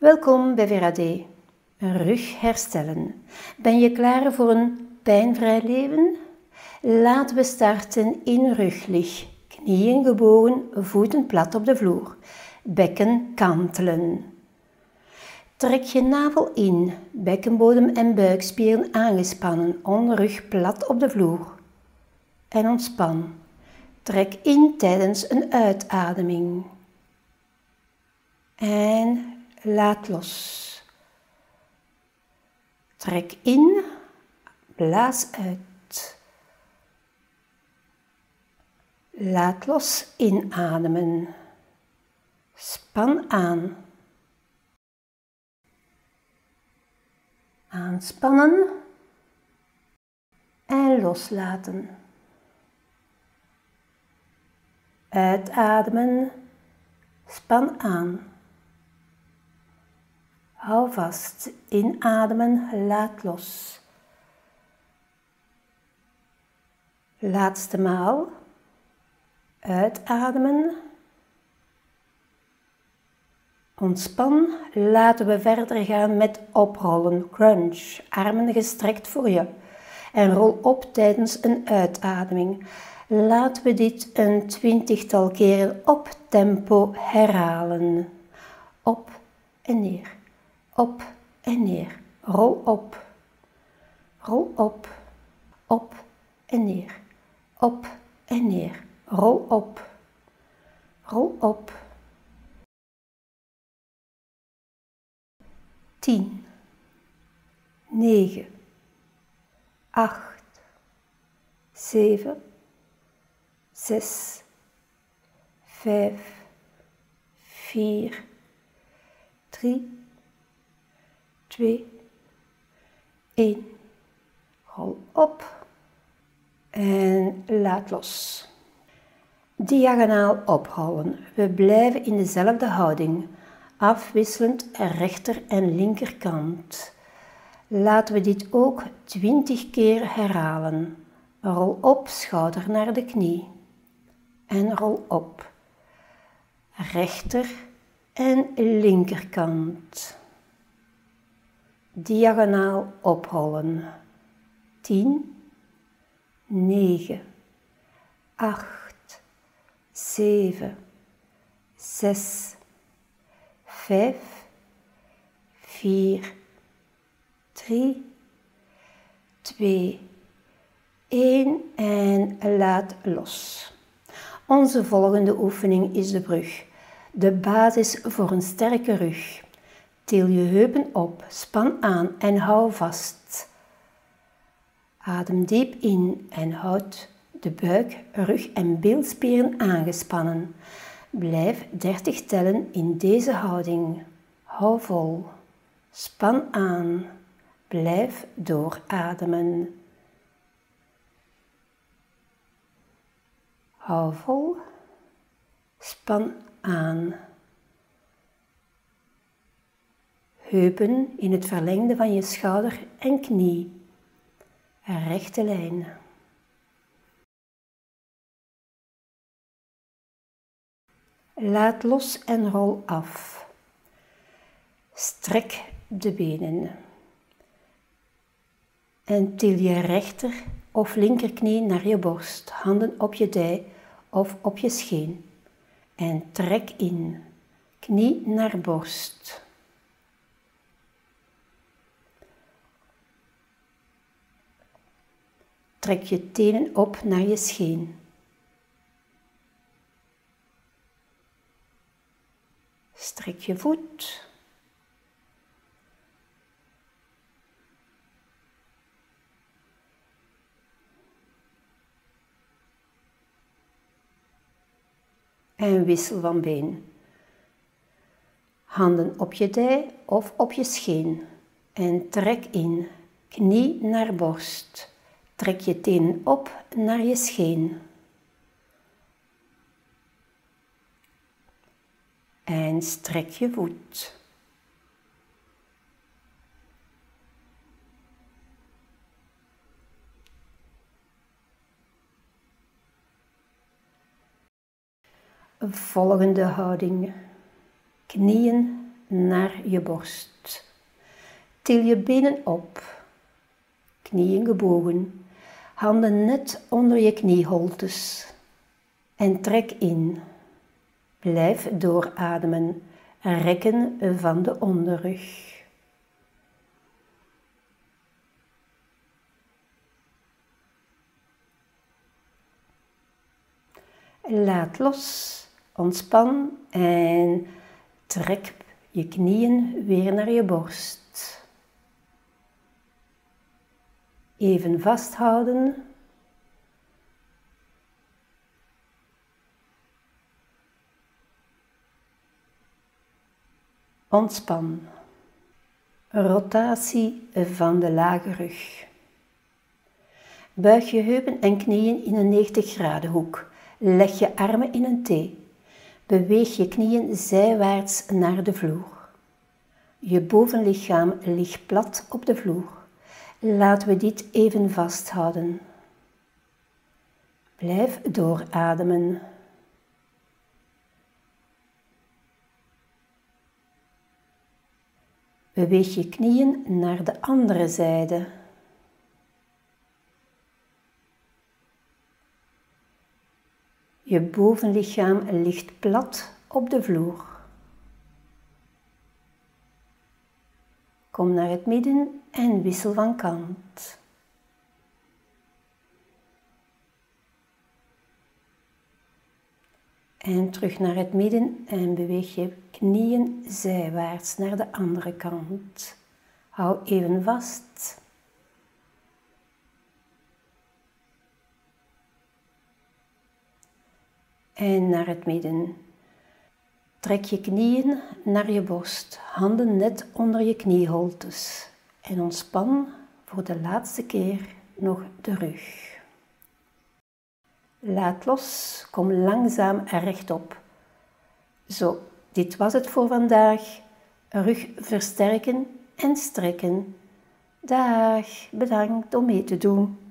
Welkom bij Vera D. Een rug herstellen. Ben je klaar voor een pijnvrij leven? Laten we starten in ruglig. Knieën gebogen, voeten plat op de vloer. Bekken kantelen. Trek je navel in, bekkenbodem en buikspieren aangespannen, onderrug plat op de vloer. En ontspan. Trek in tijdens een uitademing. En laat los. Trek in, blaas uit. Laat los, inademen. Span aan. Aanspannen en loslaten. Uitademen, span aan. Hou vast, inademen, laat los. Laatste maal. Uitademen. Ontspan, laten we verder gaan met oprollen, crunch. Armen gestrekt voor je. En rol op tijdens een uitademing. Laten we dit een 20-tal keren op tempo herhalen. Op en neer. Op en neer, rol op en neer, op en neer, rol op. 10, 9, 8, 7, 6, 5, 4, 3. 2, 1, rol op en laat los. Diagonaal oprollen. We blijven in dezelfde houding, afwisselend rechter en linkerkant. Laten we dit ook 20 keer herhalen. Rol op, schouder naar de knie. En rol op. Rechter en linkerkant. Diagonaal oprollen. 10, 9, 8, 7, 6, 5, 4, 3, 2, 1 en laat los. Onze volgende oefening is de brug, de basis voor een sterke rug. Til je heupen op, span aan en hou vast. Adem diep in en houd de buik, rug en bilspieren aangespannen. Blijf 30 tellen in deze houding. Hou vol. Span aan. Blijf doorademen. Hou vol. Span aan. Heupen in het verlengde van je schouder en knie. Een rechte lijn. Laat los en rol af. Strek de benen. En til je rechter of linkerknie naar je borst, handen op je dij of op je scheen. En trek in. Knie naar borst. Trek je tenen op naar je scheen. Strek je voet. En wissel van been. Handen op je dij of op je scheen. En trek in. Knie naar borst. Trek je tenen op naar je scheen. En strek je voet. Volgende houding. Knieën naar je borst. Til je benen op, knieën gebogen, handen net onder je knieholtes en trek in. Blijf doorademen, rekken van de onderrug. Laat los, ontspan en trek je knieën weer naar je borst. Even vasthouden. Ontspan. Rotatie van de lage rug. Buig je heupen en knieën in een 90 graden hoek. Leg je armen in een T. Beweeg je knieën zijwaarts naar de vloer. Je bovenlichaam ligt plat op de vloer. Laten we dit even vasthouden. Blijf doorademen. Beweeg je knieën naar de andere zijde. Je bovenlichaam ligt plat op de vloer. Kom naar het midden en wissel van kant. En terug naar het midden en beweeg je knieën zijwaarts naar de andere kant. Hou even vast. En naar het midden. Trek je knieën naar je borst, handen net onder je knieholtes. En ontspan voor de laatste keer nog de rug. Laat los, kom langzaam rechtop. Zo, dit was het voor vandaag. Rug versterken en strekken. Dag, bedankt om mee te doen.